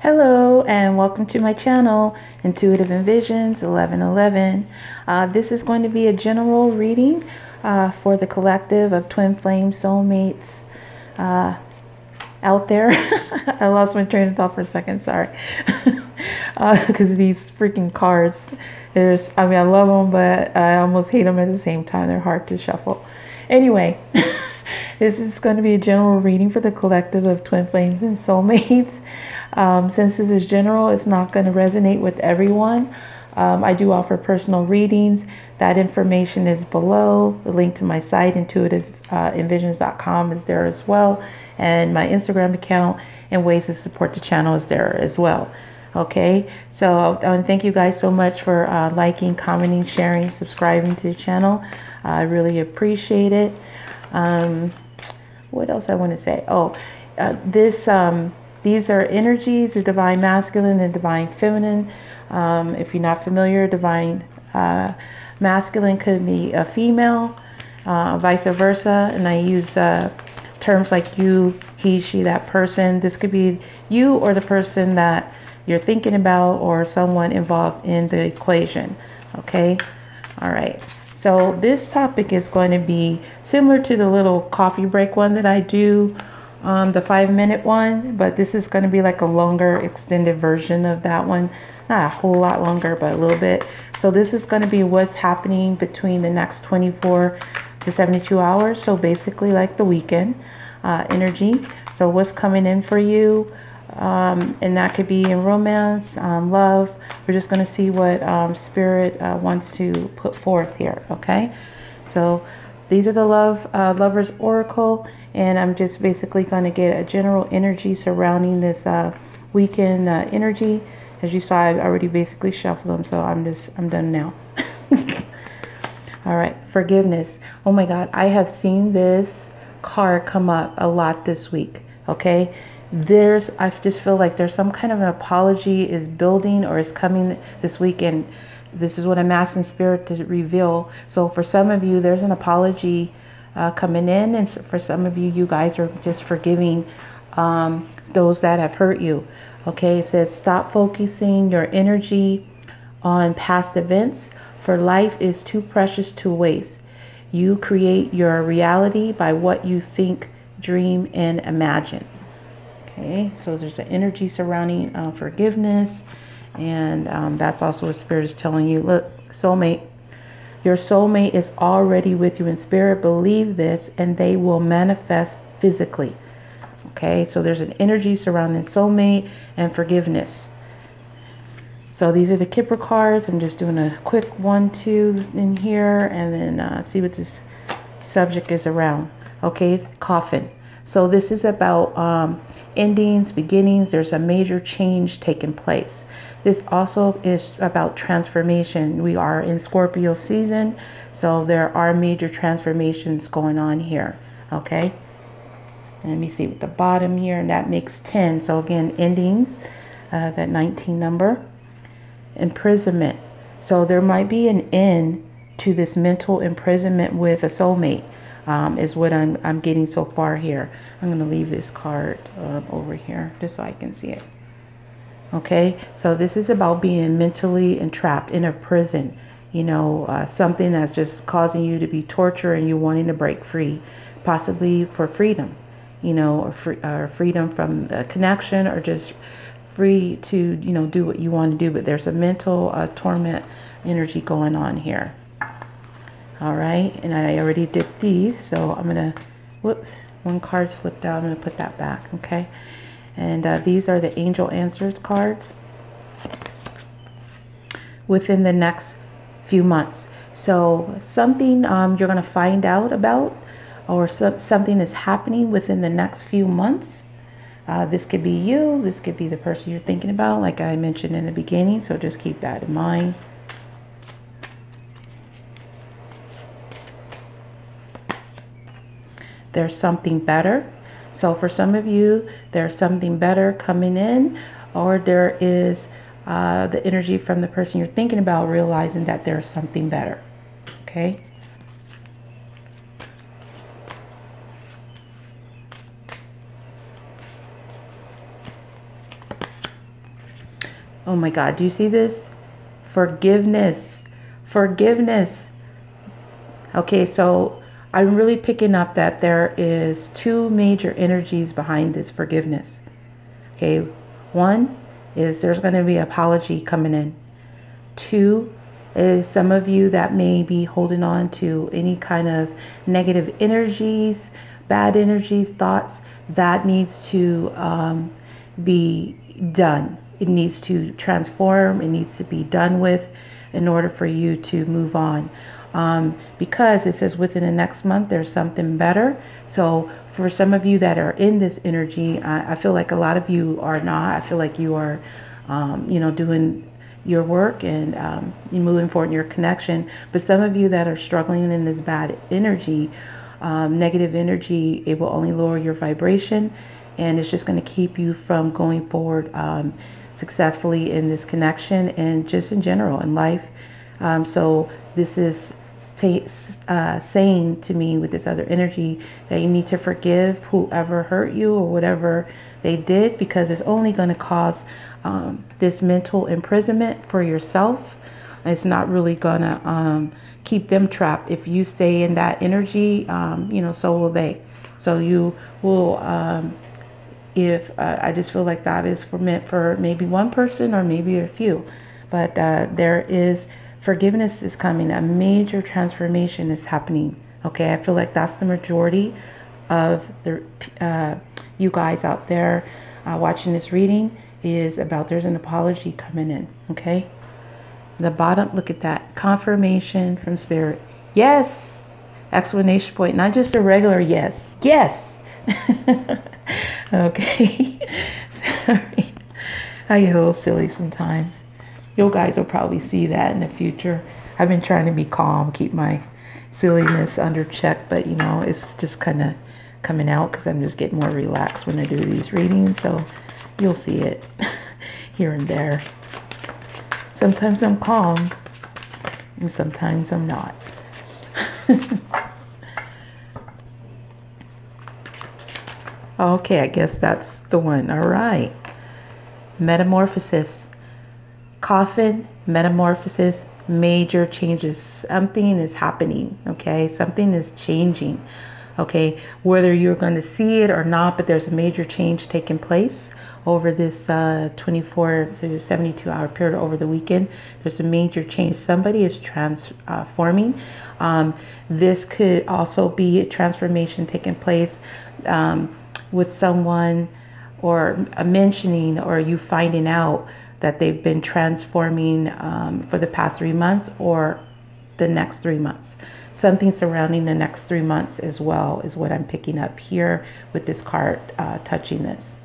Hello and welcome to my channel, Intuitive Envisions 1111. This is going to be a general reading for the collective of twin flame soulmates out there. I lost my train of thought for a second, sorry. Because these freaking cards, I mean, I love them, but I almost hate them at the same time. They're hard to shuffle. Anyway, this is going to be a general reading for the collective of twin flames and soulmates. Since this is general, it's not going to resonate with everyone. I do offer personal readings. That information is below. The link to my site, intuitiveenvisions.com, is there as well. And my Instagram account and ways to support the channel is there as well. Okay, so thank you guys so much for liking, commenting, sharing, subscribing to the channel. I really appreciate it. What else I want to say? Oh, these are energies, the divine masculine and divine feminine. If you're not familiar, divine masculine could be a female, vice versa. And I use terms like you, he, she, that person. This could be you or the person that you're thinking about or someone involved in the equation. Okay. All right. So this topic is going to be similar to the little coffee break one that I do, the 5-minute one, but this is going to be like a longer extended version of that one. Not a whole lot longer, but a little bit. So this is going to be what's happening between the next 24 to 72 hours. So basically like the weekend energy. So what's coming in for you? And that could be in romance, love. We're just going to see what spirit wants to put forth here. Okay, so these are the Lovers Oracle, and I'm just basically going to get a general energy surrounding this weekend energy. As you saw, I've already basically shuffled them, so I'm done now. All right, forgiveness. Oh my God, I have seen this card come up a lot this week. Okay. I just feel like there's some kind of an apology is building or is coming this week, and this is what I'm asking spirit to reveal. So for some of you, there's an apology coming in, and for some of you, you guys are just forgiving those that have hurt you. Okay, it says stop focusing your energy on past events, for life is too precious to waste. You create your reality by what you think, dream, and imagine. Okay, so there's an energy surrounding forgiveness, and that's also what spirit is telling you. Look, soulmate, your soulmate is already with you in spirit. Believe this, and they will manifest physically. Okay, so there's an energy surrounding soulmate and forgiveness. So these are the Kipper cards. I'm just doing a quick 1-2 in here, and then see what this subject is around. Okay, coffin. So this is about endings, beginnings. There's a major change taking place. This also is about transformation. We are in Scorpio season, so there are major transformations going on here. Okay. Let me see with the bottom here, and that makes 10. So again, ending, that 19 number. Imprisonment. So there might be an end to this mental imprisonment with a soulmate. Is what I'm getting so far here. I'm going to leave this card over here just so I can see it. Okay, so this is about being mentally entrapped in a prison. You know, something that's just causing you to be tortured and you wanting to break free, possibly for freedom. You know, or freedom from the connection, or just free to, you know, do what you want to do. But there's a mental torment energy going on here. All right, and I already did these, so I'm gonna, whoops, one card slipped out. I'm gonna put that back, okay? And these are the Angel Answers cards. Within the next few months. So something you're gonna find out about, or something is happening within the next few months. This could be you, this could be the person you're thinking about, like I mentioned in the beginning, so just keep that in mind. There's something better. So for some of you, there's something better coming in, or there is the energy from the person you're thinking about realizing that there's something better. Okay. Oh my God, do you see this? Forgiveness. Forgiveness. Okay, so I'm really picking up that there is two major energies behind this forgiveness. Okay, one is there's going to be apology coming in. Two is some of you that may be holding on to any kind of negative energies, bad energies, thoughts that needs to be done. It needs to transform. It needs to be done with in order for you to move on. Because it says within the next month, there's something better. So for some of you that are in this energy, I feel like a lot of you are not. I feel like you are, you know, doing your work and you're moving forward in your connection. But some of you that are struggling in this bad energy, negative energy, it will only lower your vibration. And it's just going to keep you from going forward successfully in this connection and just in general in life. So this is saying to me with this other energy that you need to forgive whoever hurt you or whatever they did, because it's only going to cause this mental imprisonment for yourself. It's not really going to keep them trapped. If you stay in that energy, you know, so will they. So you will... I just feel like that is meant for maybe one person or maybe a few, but there is forgiveness is coming. A major transformation is happening. Okay, I feel like that's the majority of the you guys out there watching this reading is about. There's an apology coming in. Okay, the bottom. Look at that confirmation from spirit. Yes, explanation point. Not just a regular yes. Yes. Okay, sorry, I get a little silly sometimes. You guys will probably see that in the future. I've been trying to be calm, keep my silliness under check, but you know, it's just kind of coming out because I'm just getting more relaxed when I do these readings, so you'll see it here and there. Sometimes I'm calm and sometimes I'm not. Okay, I guess that's the one. All right. Metamorphosis. Coffin, metamorphosis, major changes. Something is happening, okay? Something is changing, okay? Whether you're going to see it or not, but there's a major change taking place over this 24 to 72 hour period over the weekend. There's a major change. Somebody is transforming. This could also be a transformation taking place with someone or a mentioning or you finding out that they've been transforming for the past 3 months or the next 3 months. Something surrounding the next 3 months as well is what I'm picking up here with this card touching this.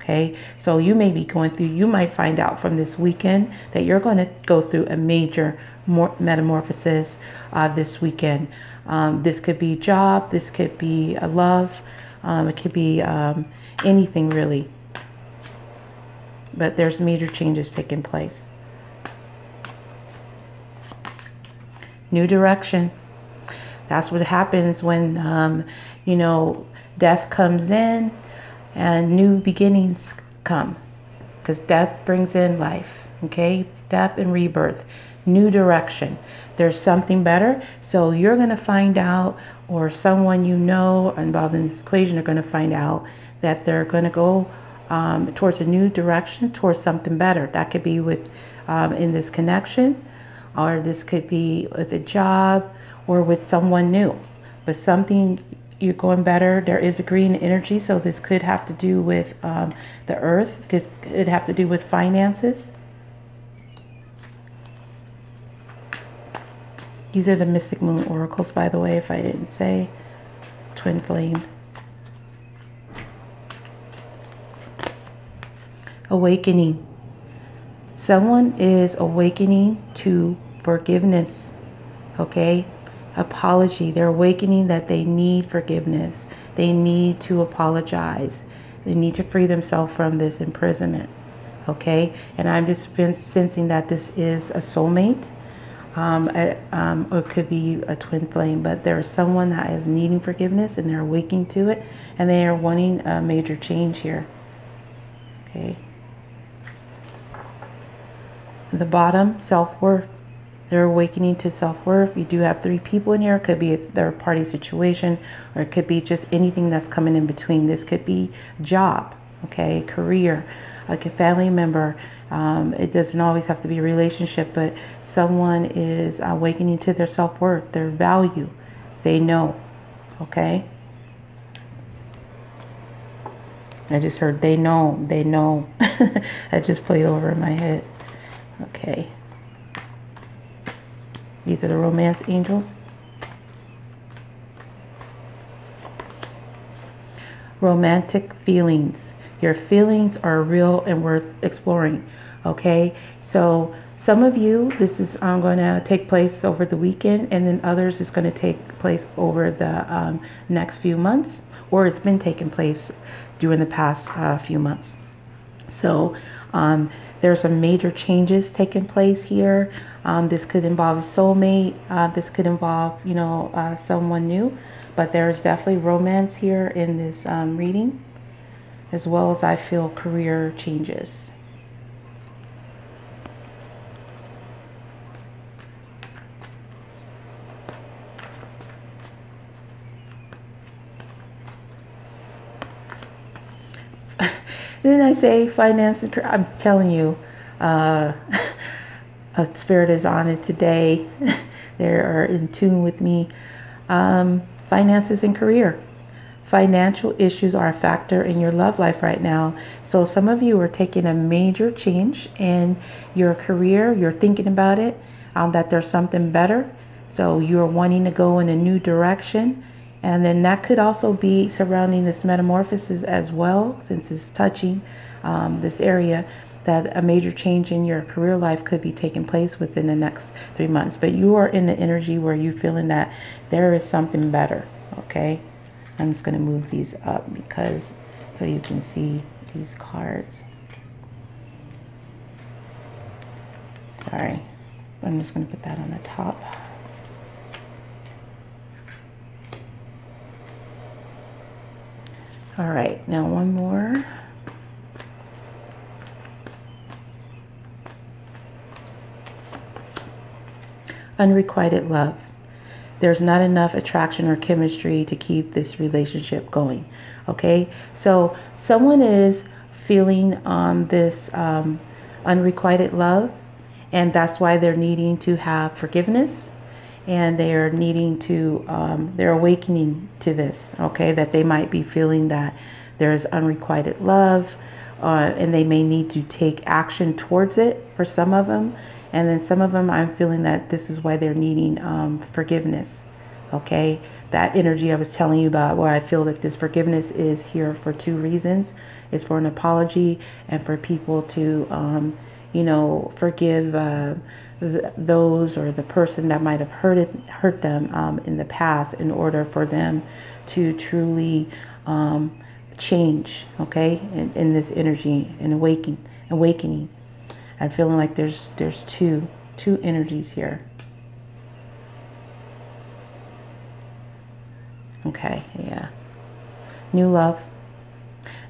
Okay, so you may be going through, you might find out from this weekend that you're going to go through a major metamorphosis this weekend. This could be job, this could be a love. It could be anything really, but there's major changes taking place. New direction. That's what happens when, you know, death comes in and new beginnings come, because death brings in life. Okay, death and rebirth. New direction. There's something better. So you're going to find out, or someone you know involved in this equation are going to find out that they're going to go towards a new direction, towards something better. That could be with in this connection, or this could be with a job or with someone new. But something, you're going better. There is a green energy, so this could have to do with the earth. It could have to do with finances. These are the Mystic Moon Oracles, by the way, if I didn't say. Twin Flame. Awakening. Someone is awakening to forgiveness, okay? Apology. They're awakening that they need forgiveness. They need to apologize. They need to free themselves from this imprisonment, okay? And I'm just sensing that this is a soulmate. It could be a twin flame, but there is someone that is needing forgiveness and they're waking to it and they are wanting a major change here. Okay. The bottom, self-worth. They're awakening to self-worth. You do have three people in here. It could be a third-party situation, or it could be just anything that's coming in between. This could be job, okay, career, like a family member. It doesn't always have to be a relationship, but someone is awakening to their self-worth, their value. They know, okay? I just heard they know, they know. That just played over in my head. Okay. These are the romance angels. Romantic feelings. Your feelings are real and worth exploring. Okay, so some of you, this is going to take place over the weekend, and then others is going to take place over the next few months, or it's been taking place during the past few months. So there's some major changes taking place here. This could involve a soulmate. This could involve, you know, someone new. But there's definitely romance here in this reading, as well as I feel career changes. Didn't I say finance? I'm telling you, a spirit is on it today. They are in tune with me. Finances and career. Financial issues are a factor in your love life right now. So some of you are taking a major change in your career. You're thinking about it, that there's something better. So you're wanting to go in a new direction. And then that could also be surrounding this metamorphosis as well, since it's touching this area, that a major change in your career life could be taking place within the next 3 months. But you are in the energy where you're feeling that there is something better, okay? I'm just going to move these up because so you can see these cards. Sorry, I'm just going to put that on the top. All right, now one more. Unrequited love. There's not enough attraction or chemistry to keep this relationship going, okay? So someone is feeling this unrequited love, and that's why they're needing to have forgiveness. And they are needing to, they're awakening to this, okay? That they might be feeling that there's unrequited love, and they may need to take action towards it for some of them. And then some of them, I'm feeling that this is why they're needing forgiveness, okay? That energy I was telling you about, where I feel that this forgiveness is here for two reasons. It's for an apology and for people to, you know, forgive those or the person that might have hurt them in the past, in order for them to truly change, okay, in this energy and awakening. I'm feeling like there's two energies here. Okay, yeah. New love.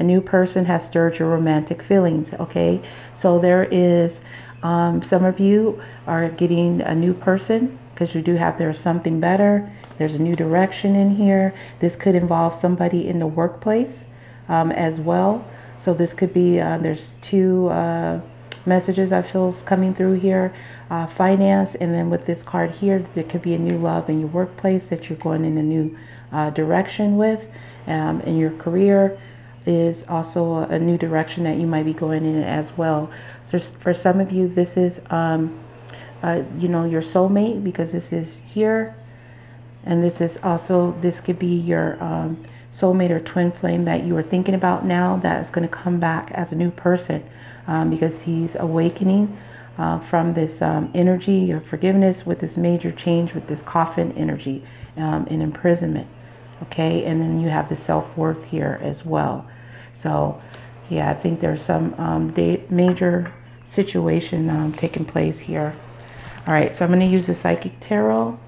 A new person has stirred your romantic feelings, okay? So there is, some of you are getting a new person, because you do have, there's something better. There's a new direction in here. This could involve somebody in the workplace as well. So this could be, there's two messages I feel is coming through here. Finance, and then with this card here, there could be a new love in your workplace that you're going in a new direction with, in your career. Is also a new direction that you might be going in as well. So for some of you, this is you know, your soulmate, because this is here, and this is also, this could be your soulmate or twin flame that you are thinking about now, that is going to come back as a new person, because he's awakening from this energy of forgiveness with this major change, with this coffin energy and imprisonment, okay? And then you have the self-worth here as well. So, yeah, I think there's some major situation taking place here. All right, so I'm going to use the Psychic Tarot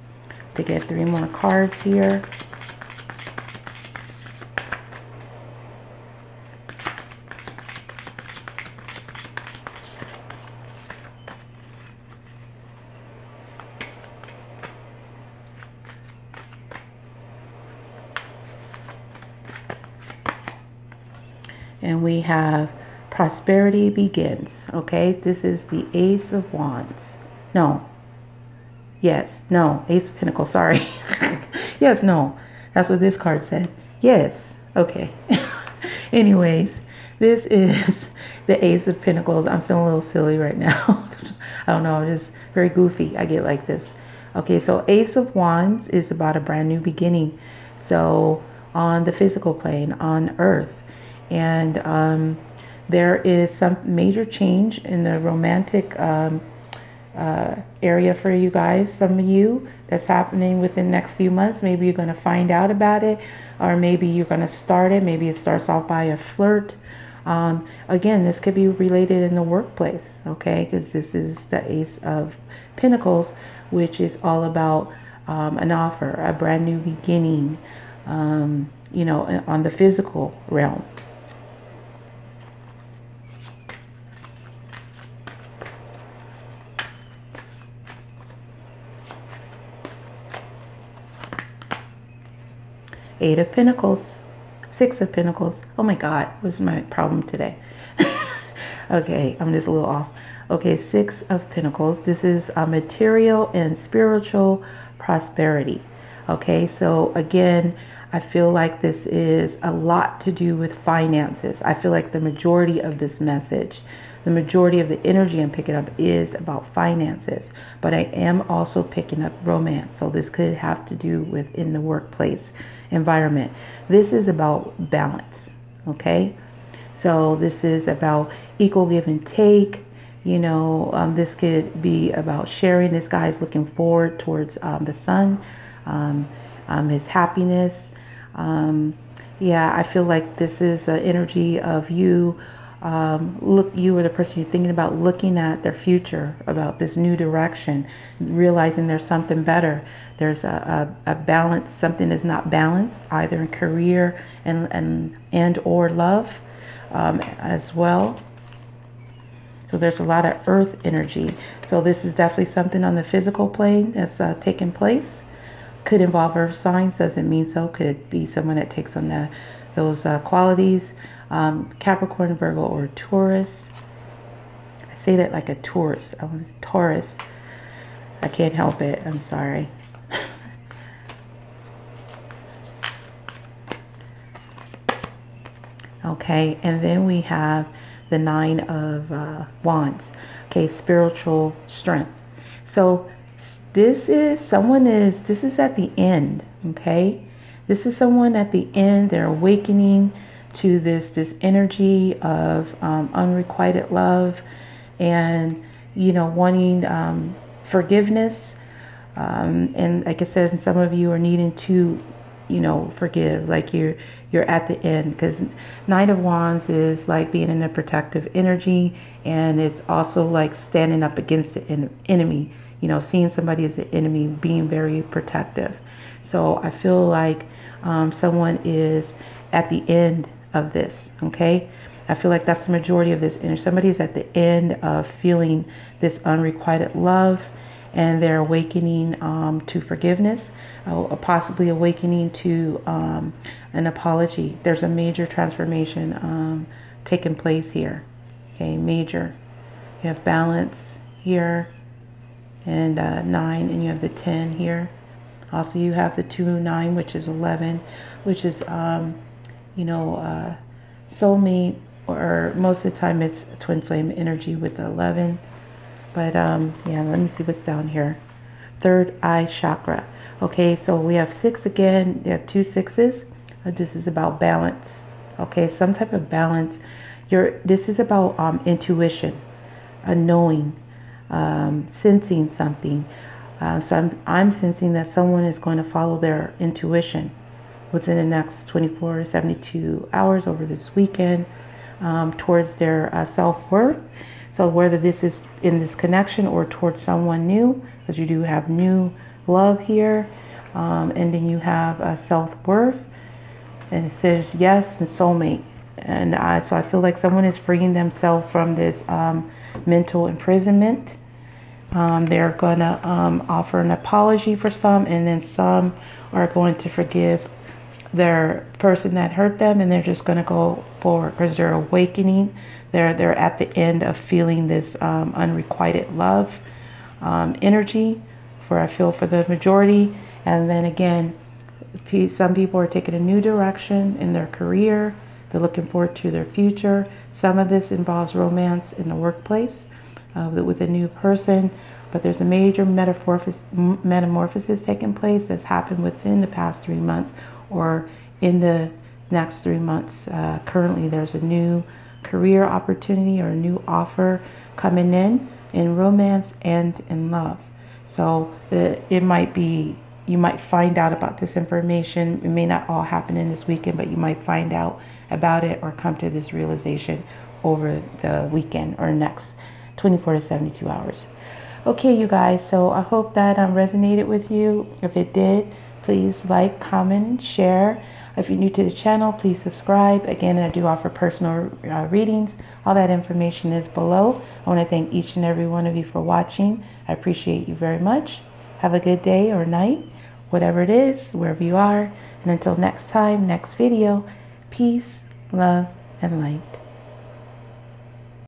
to get three more cards here. and we have prosperity begins. Okay, this is the Ace of Wands. No. Yes, no, Ace of Pentacles, sorry. Yes, no, that's what this card said. Yes, okay. Anyways, this is the Ace of Pentacles. I'm feeling a little silly right now. I don't know, I'm just very goofy. I get like this. Okay, so Ace of Wands is about a brand new beginning. So on the physical plane, on Earth. And there is some major change in the romantic area for you guys. Some of you, that's happening within the next few months. Maybe you're going to find out about it, or maybe you're going to start it. Maybe it starts off by a flirt. Again, this could be related in the workplace, okay? Because this is the Ace of Pentacles, which is all about an offer, a brand new beginning, you know, on the physical realm. Eight of Pentacles, Six of Pentacles. Oh my God, what's my problem today? Okay, I'm just a little off. Okay, Six of Pentacles. This is a material and spiritual prosperity. Okay, so again, I feel like this is a lot to do with finances. I feel like the majority of this message, the majority of the energy I'm picking up is about finances, but I am also picking up romance. So this could have to do with in the workplace environment. This is about balance. Okay. So this is about equal give and take. You know, this could be about sharing. This guy is looking forward towards the sun, his happiness. Yeah, I feel like this is an energy of you. Look, you are the person you're thinking about, looking at their future, about this new direction, realizing there's something better. There's a balance. Something is not balanced either in career and or love as well. So there's a lot of earth energy. So this is definitely something on the physical plane that's taking place. Could involve earth signs, doesn't mean so. Could be someone that takes on those qualities. Capricorn, Virgo, or Taurus. I say that like a Taurus. I want Taurus. I can't help it. I'm sorry. Okay, and then we have the Nine of Wands. Okay, spiritual strength. So this is this is at the end. Okay, this is someone at the end. They're awakening to this energy of unrequited love, and you know, wanting forgiveness, and like I said, some of you are needing to, you know, forgive. Like you're at the end, because Nine of Wands is like being in a protective energy, and it's also like standing up against the enemy, you know, seeing somebody as the enemy, being very protective. So I feel like someone is at the end of this. Okay, I feel like that's the majority of this energy. Somebody is at the end of feeling this unrequited love, and they're awakening to forgiveness, possibly awakening to an apology. There's a major transformation taking place here. Okay, major. You have balance here, and 9, and you have the 10 here. Also, you have the 2, 9, which is 11, which is you know, soulmate, or most of the time it's twin flame energy with the 11. But yeah, let me see what's down here. Third eye chakra. Okay, so we have 6 again. You have 2 6s. This is about balance. Okay, some type of balance. This is about intuition, a knowing, sensing something. So I'm sensing that someone is going to follow their intuition within the next 24 to 72 hours over this weekend, towards their self-worth. So whether this is in this connection or towards someone new, because you do have new love here, and then you have self-worth, and it says yes and soulmate. And so I feel like someone is freeing themselves from this mental imprisonment. They're going to offer an apology for some, and then some are going to forgive their person that hurt them, and they're just going to go forward because they're awakening. They're at the end of feeling this unrequited love energy, for I feel, for the majority. And then again, some people are taking a new direction in their career. They're looking forward to their future. Some of this involves romance in the workplace with a new person, but there's a major metamorphosis taking place that's happened within the past 3 months or in the next 3 months. Currently, there's a new career opportunity or a new offer coming in romance and in love. So it might be, you might find out about this information. It may not all happen in this weekend, but you might find out about it or come to this realization over the weekend or next 24 to 72 hours. Okay, you guys, so I hope that resonated with you. If it did, please like, comment, share. If you're new to the channel, please subscribe. Again, I do offer personal readings. All that information is below. I want to thank each and every one of you for watching. I appreciate you very much. Have a good day or night, whatever it is, wherever you are. And until next time, next video, peace, love, and light.